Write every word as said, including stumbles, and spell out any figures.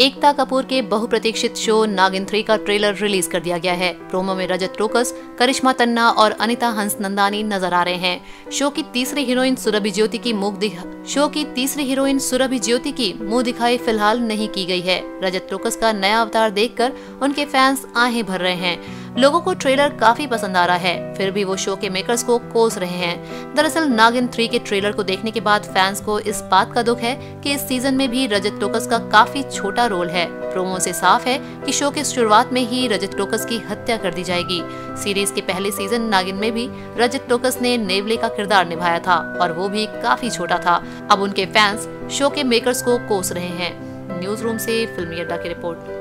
एकता कपूर के बहुप्रतीक्षित शो नागिन थ्री का ट्रेलर रिलीज कर दिया गया है। प्रोमो में रजत टोकस, करिश्मा तन्ना और अनिता हंस नंदानी नजर आ रहे हैं। शो की तीसरी हीरोइन सुरभि ज्योति की मुख दिखा शो की तीसरी हीरोइन सुरभि ज्योति की मुंह दिखाई फिलहाल नहीं की गई है। रजत टोकस का नया अवतार देखकर उनके फैंस आहें भर रहे हैं। लोगों को ट्रेलर काफी पसंद आ रहा है, फिर भी वो शो के मेकर्स को कोस रहे हैं। दरअसल नागिन थ्री के ट्रेलर को देखने के बाद फैंस को इस बात का दुख है कि इस सीजन में भी रजत टोकस का काफी छोटा रोल है। प्रोमो से साफ है कि शो के शुरुआत में ही रजत टोकस की हत्या कर दी जाएगी। सीरीज के पहले सीजन नागिन में भी रजत टोकस ने नेवले का किरदार निभाया था और वो भी काफी छोटा था। अब उनके फैंस शो के मेकर्स को कोस रहे हैं। न्यूज़ रूम से फिल्मी अड्डा की रिपोर्ट।